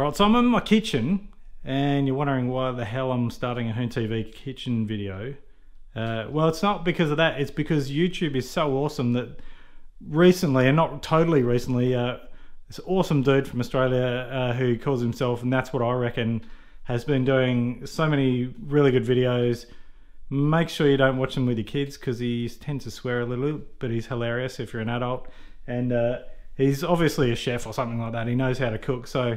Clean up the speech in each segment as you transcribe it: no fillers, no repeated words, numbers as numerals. Alright, so I'm in my kitchen and you're wondering why the hell I'm starting a HoonTV kitchen video. Well, it's not because of that, it's because YouTube is so awesome that recently, and not totally recently, this awesome dude from Australia who calls himself, and that's what I reckon, has been doing so many really good videos. Make sure you don't watch them with your kids because he tends to swear a little, but he's hilarious if you're an adult. And he's obviously a chef or something like that, he knows how to cook, so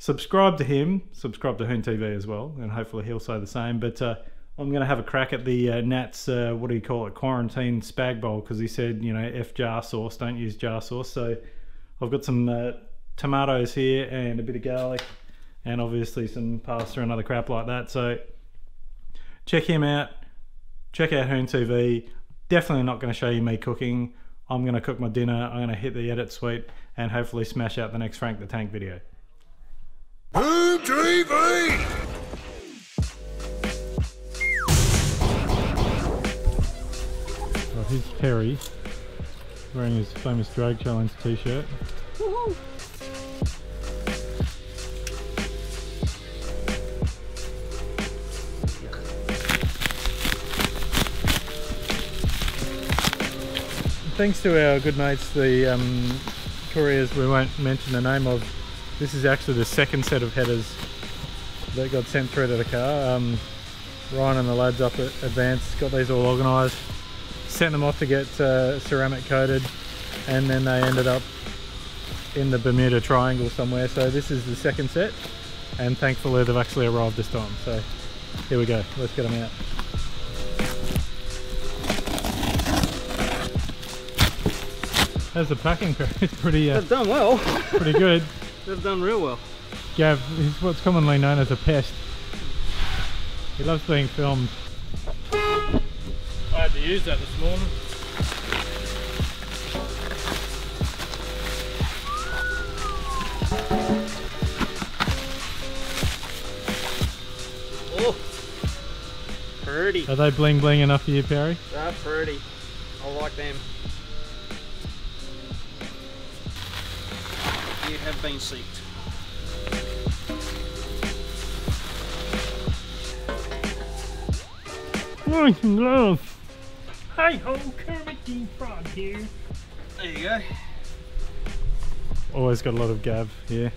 subscribe to him, subscribe to HoonTV as well, and hopefully he'll say the same. But I'm going to have a crack at the Nat's, what do you call it, quarantine spag bowl, because he said, you know, F jar sauce, don't use jar sauce. So I've got some tomatoes here and a bit of garlic and obviously some pasta and other crap like that. So check him out, check out HoonTV. Definitely not going to show you me cooking. I'm going to cook my dinner, I'm going to hit the edit suite and hopefully smash out the next Frank the Tank video. HoonTV! Right, here's Perry wearing his famous Drag Challenge t-shirt. Woohoo! Thanks to our good mates, the couriers we won't mention the name of. This is actually the second set of headers that got sent through to the car. Ryan and the lads up at Advance got these all organised, sent them off to get ceramic coated, and then they ended up in the Bermuda Triangle somewhere. So this is the second set, and thankfully they've actually arrived this time. So here we go, let's get them out. How's the packing? It's pretty... They've done well. Pretty good. They've done real well. Gav is what's commonly known as a pest. He loves being filmed. I had to use that this morning. Oh, pretty. Are they bling bling enough for you, Perry? They're pretty. I like them. Have been seeped. Nice and love. Hey ho, Kermit the Frog here. There you go. Always got a lot of Gav here.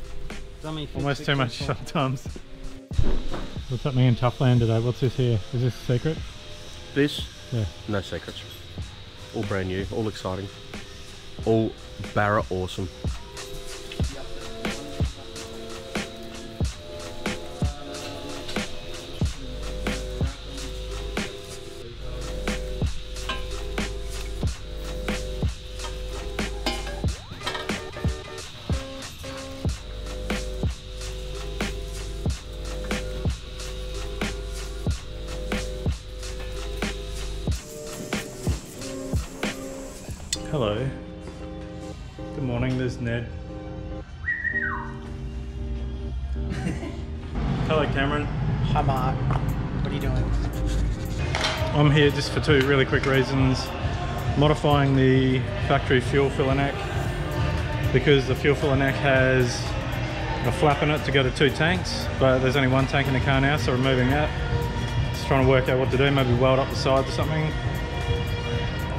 Dummy, almost too much sometimes. What's happening in Tuffland today? What's this here? Is this a secret? This? Yeah. No secrets. All brand new, all exciting, all barra awesome. Hello. Good morning, there's Ned. Hello Cameron. Hi Mark. What are you doing? I'm here just for two really quick reasons. Modifying the factory fuel filler neck because the fuel filler neck has a flap in it to go to two tanks, but there's only one tank in the car now, so removing that. Just trying to work out what to do, maybe weld up the sides or something.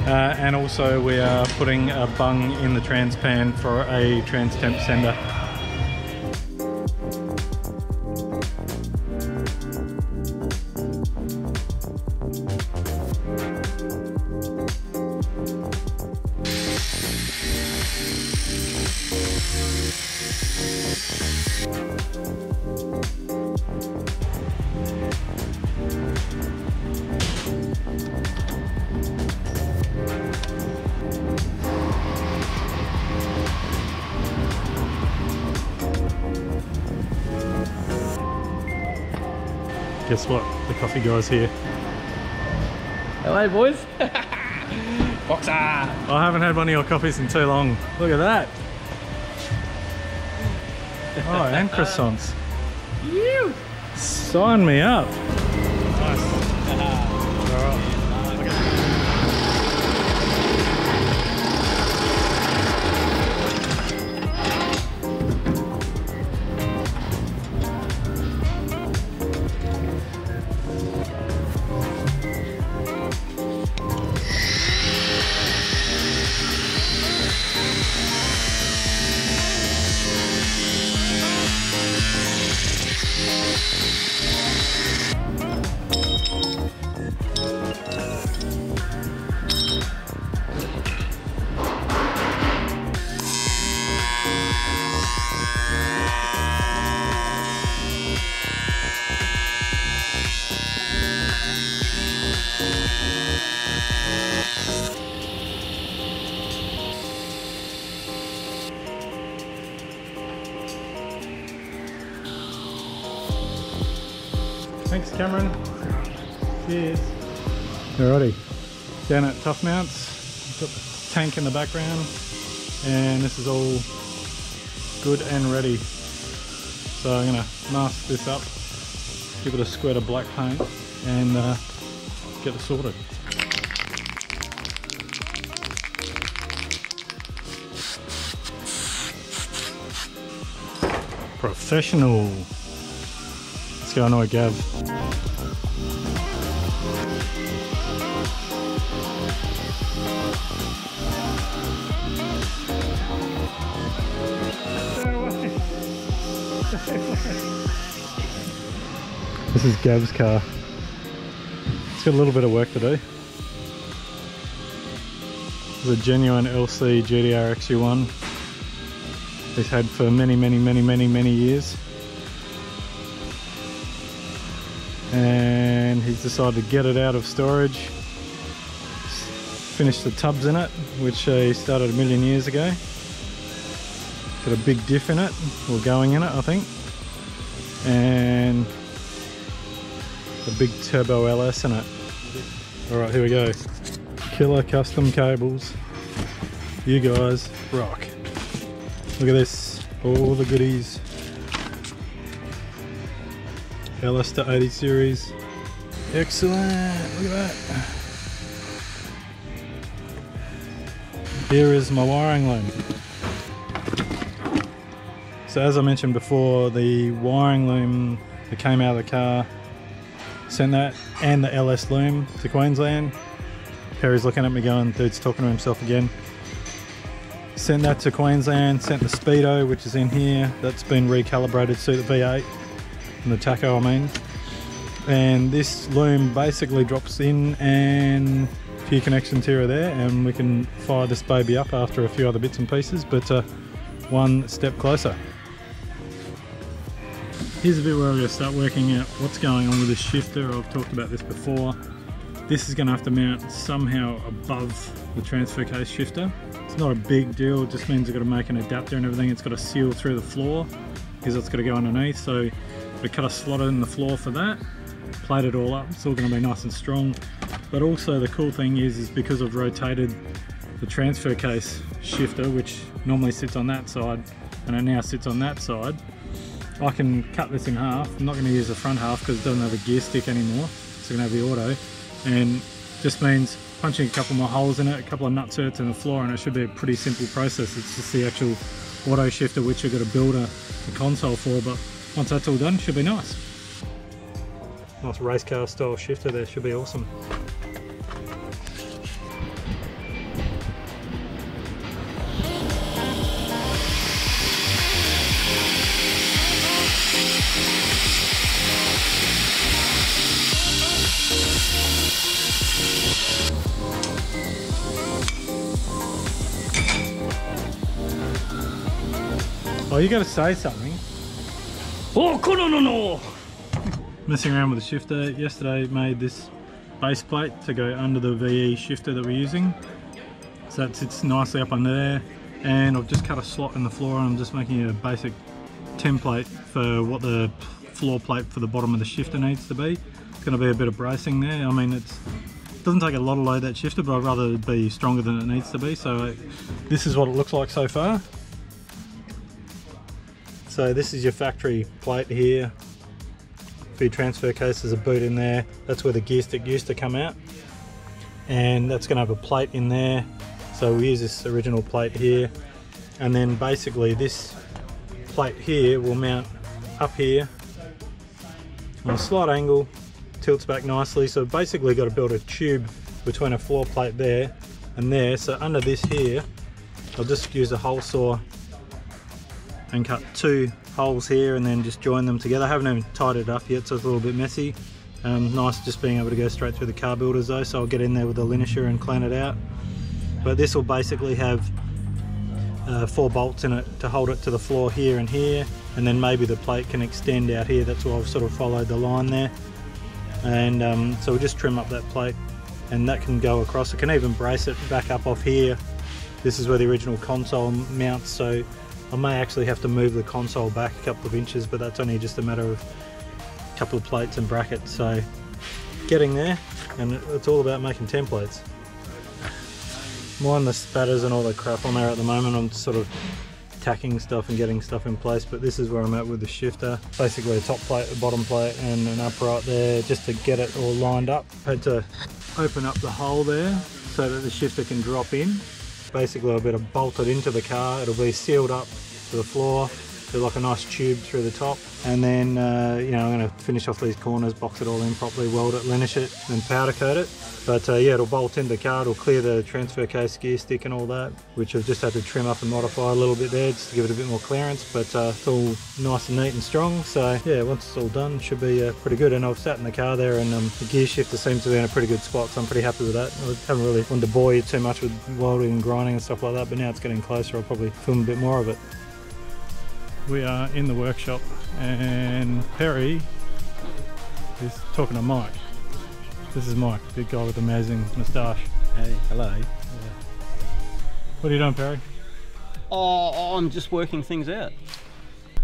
And also we are putting a bung in the trans pan for a trans temp sender. Guess what? The coffee guy's here. Hello boys! Boxer! I haven't had one of your coffees in too long. Look at that! Oh, and croissants. Sign me up! Nice. Alright. Thanks, Cameron. Cheers. Alrighty, down at Tuff Mounts. Got the tank in the background, and this is all good and ready. So I'm gonna mask this up, give it a squirt of black paint, and get it sorted. Professional. Let's go on with Gav. This is Gav's car. It's got a little bit of work to do. This is a genuine LC GDR-XU1. He's had for many years, and he's decided to get it out of storage, finish the tubs in it, which he started a million years ago. Got a big diff in it, or going in it I think, and a big turbo LS in it. Alright, here we go. Killer Custom Cables, you guys rock. Look at this, all the goodies. LS to 80 series. Excellent, look at that. Here is my wiring loom. So as I mentioned before, the wiring loom that came out of the car, sent that and the LS loom to Queensland. Perry's looking at me going, dude's talking to himself again. Sent that to Queensland, sent the speedo, which is in here, that's been recalibrated to the V8, and the tacho I mean. And this loom basically drops in and a few connections here or there, and we can fire this baby up after a few other bits and pieces, but one step closer. Here's a bit where we're going to start working out what's going on with the shifter. I've talked about this before. This is going to have to mount somehow above the transfer case shifter. It's not a big deal, it just means I've got to make an adapter and everything. It's got to seal through the floor because it's got to go underneath, so we cut a slot in the floor for that, plate it all up. It's all going to be nice and strong. But also the cool thing is because I've rotated the transfer case shifter, which normally sits on that side, and it now sits on that side, I can cut this in half. I'm not going to use the front half because it doesn't have a gear stick anymore, it's going to have the auto. And just means punching a couple more holes in it, a couple of nutserts in the floor, and it should be a pretty simple process. It's just the actual auto shifter, which I've got to build a console for, but once that's all done, it should be nice. Nice race car style shifter there, should be awesome. Oh, you gotta say something. Oh, no. Messing around with the shifter. Yesterday made this base plate to go under the VE shifter that we're using. So that sits nicely up under there. And I've just cut a slot in the floor, and I'm just making a basic template for what the floor plate for the bottom of the shifter needs to be. It's gonna be a bit of bracing there. I mean, it doesn't take a lot of load, that shifter, but I'd rather it be stronger than it needs to be. So this is what it looks like so far. So this is your factory plate here for your transfer case. There's a boot in there. That's where the gear stick used to come out. And that's gonna have a plate in there. So we use this original plate here. And then basically this plate here will mount up here on a slight angle, tilts back nicely. So basically got to build a tube between a floor plate there and there. So under this here, I'll just use a hole saw and cut two holes here and then just join them together. I haven't even tied it up yet, so it's a little bit messy. Nice just being able to go straight through the car builders though, so I'll get in there with a linisher and clean it out. But this will basically have four bolts in it to hold it to the floor here and here, and then maybe the plate can extend out here. That's why I've sort of followed the line there. And so we'll just trim up that plate, and that can go across. I can even brace it back up off here. This is where the original console mounts, so I may actually have to move the console back a couple of inches, but that's only just a matter of couple of plates and brackets, so getting there, and it's all about making templates. Mind the spatters and all the crap on there at the moment, I'm sort of tacking stuff and getting stuff in place, but this is where I'm at with the shifter. Basically a top plate, a bottom plate and an upright there just to get it all lined up. Had to open up the hole there so that the shifter can drop in. Basically I'll better bolt it into the car, it'll be sealed up to the floor, do like a nice tube through the top, and then you know, I'm going to finish off these corners, box it all in properly, weld it, linish it and powder coat it. But yeah, it'll bolt into the car, it'll clear the transfer case, gear stick and all that, which I've just had to trim up and modify a little bit there just to give it a bit more clearance, but it's all nice and neat and strong. So yeah, once it's all done, it should be pretty good. And I've sat in the car there and the gear shifter seems to be in a pretty good spot, so I'm pretty happy with that. I haven't really wanted to bore you too much with welding and grinding and stuff like that, but now it's getting closer, I'll probably film a bit more of it. We are in the workshop and Perry is talking to Mike. This is Mike, big guy with amazing moustache. Hey, hello. Yeah. What are you doing, Perry? Oh, I'm just working things out.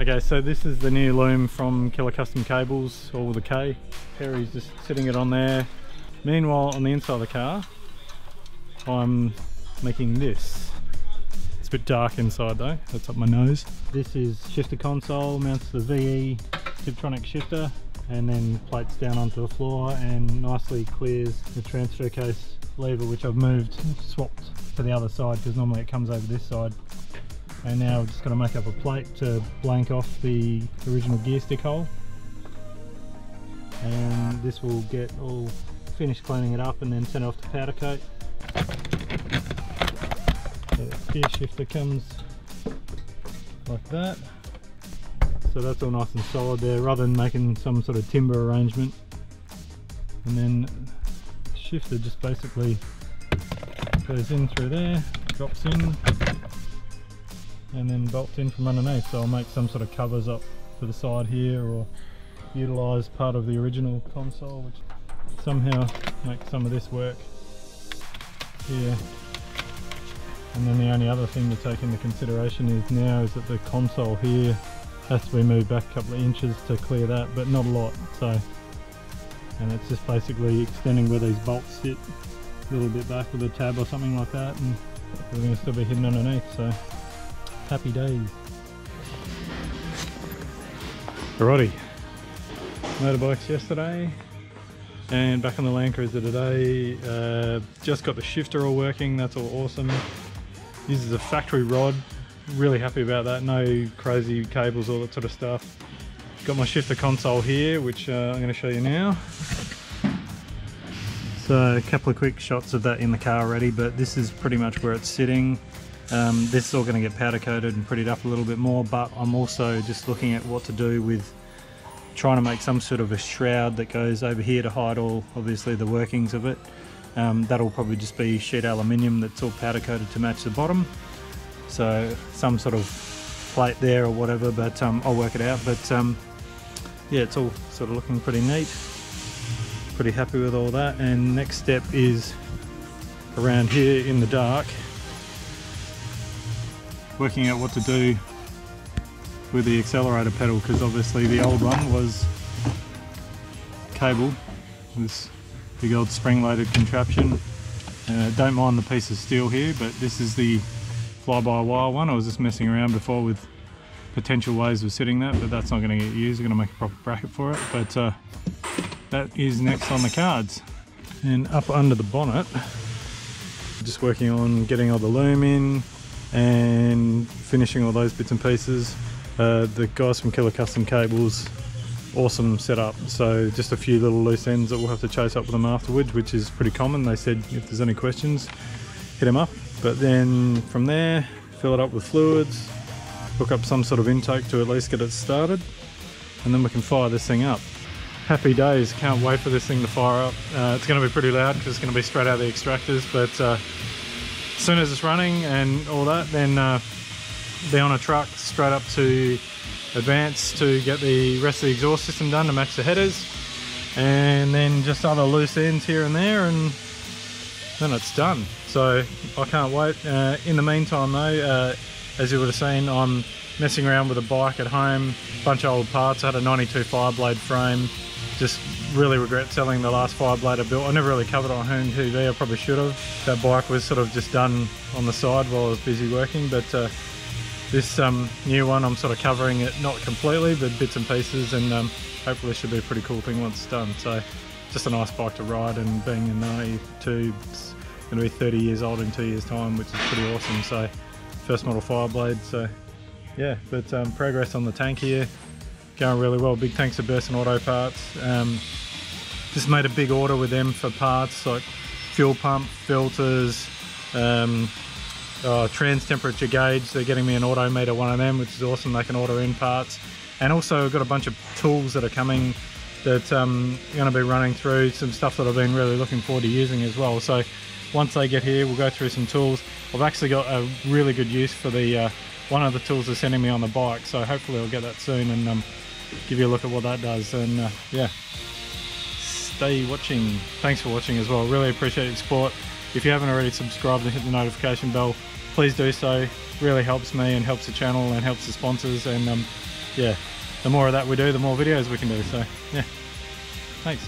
Okay, so this is the new loom from Killer Custom Cables, all with a K. Perry's just sitting it on there. Meanwhile, on the inside of the car, I'm making this. It's a bit dark inside though, that's up my nose. This is shifter console, mounts to the VE Tiptronic shifter, and then plates down onto the floor and nicely clears the transfer case lever, which I've moved, swapped to the other side because normally it comes over this side. And now we're just going to make up a plate to blank off the original gear stick hole. And this will get all finished cleaning it up and then send it off to powder coat. So the gear shifter comes like that. So that's all nice and solid there, rather than making some sort of timber arrangement. And then shifter just basically goes in through there, drops in, and then bolts in from underneath. So I'll make some sort of covers up to the side here, or utilise part of the original console, which somehow makes some of this work here. And then the only other thing to take into consideration is now is that the console here has to be moved back a couple of inches to clear that, but not a lot. So, and it's just basically extending where these bolts sit a little bit back with a tab or something like that, and everything will still be hidden underneath. So, happy days. Alrighty, motorbikes yesterday and back on the Land Cruiser today. Just got the shifter all working, that's all awesome. Uses a factory rod. Really happy about that, no crazy cables, all that sort of stuff. Got my shifter console here, which I'm going to show you now. So a couple of quick shots of that in the car already, but this is pretty much where it's sitting. This is all going to get powder coated and prettied up a little bit more, but I'm also just looking at what to do with trying to make some sort of a shroud that goes over here to hide all, obviously, the workings of it. That'll probably just be sheet aluminium that's all powder coated to match the bottom. So some sort of plate there or whatever, but I'll work it out. But yeah, it's all sort of looking pretty neat. Pretty happy with all that. And next step is around here in the dark, working out what to do with the accelerator pedal, because obviously the old one was cable, this big old spring-loaded contraption. Don't mind the piece of steel here, but this is the fly-by-wire one. I was just messing around before with potential ways of sitting that, but that's not going to get used. I'm going to make a proper bracket for it, but that is next on the cards. And up under the bonnet, just working on getting all the loom in and finishing all those bits and pieces. The guys from Killer Custom Cables, awesome setup, so just a few little loose ends that we'll have to chase up with them afterwards, which is pretty common. They said if there's any questions, hit them up. But then from there, fill it up with fluids, hook up some sort of intake to at least get it started, and then we can fire this thing up. Happy days, can't wait for this thing to fire up. It's going to be pretty loud because it's going to be straight out of the extractors, but as soon as it's running and all that, then be on a truck straight up to Advance to get the rest of the exhaust system done to match the headers, and then just other loose ends here and there, and then it's done. So I can't wait. In the meantime though, as you would have seen, I'm messing around with a bike at home, bunch of old parts. I had a 92 Fireblade frame, just really regret selling the last Fireblade I built. I never really covered it on HoonTV, I probably should have. That bike was sort of just done on the side while I was busy working, but this new one, I'm sort of covering it, not completely, but bits and pieces, and hopefully should be a pretty cool thing once it's done. So just a nice bike to ride, and being a 92, it's gonna be 30 years old in 2 years time, which is pretty awesome. So first model Fireblade, so yeah, but progress on the tank here, going really well. Big thanks to Burson Auto Parts. Just made a big order with them for parts like fuel pump, filters, trans temperature gauge. They're getting me an Auto Meter, one of them, which is awesome. They can order in parts, and also I've got a bunch of tools that are coming that going to be running through some stuff that I've been really looking forward to using as well. So once they get here, we'll go through some tools. I've actually got a really good use for the one of the tools they're sending me on the bike, so hopefully I'll get that soon and give you a look at what that does. And yeah, stay watching. Thanks for watching as well, really appreciate your support. If you haven't already subscribed and hit the notification bell, please do so. Really helps me and helps the channel and helps the sponsors, and yeah, the more of that we do, the more videos we can do. So yeah, thanks.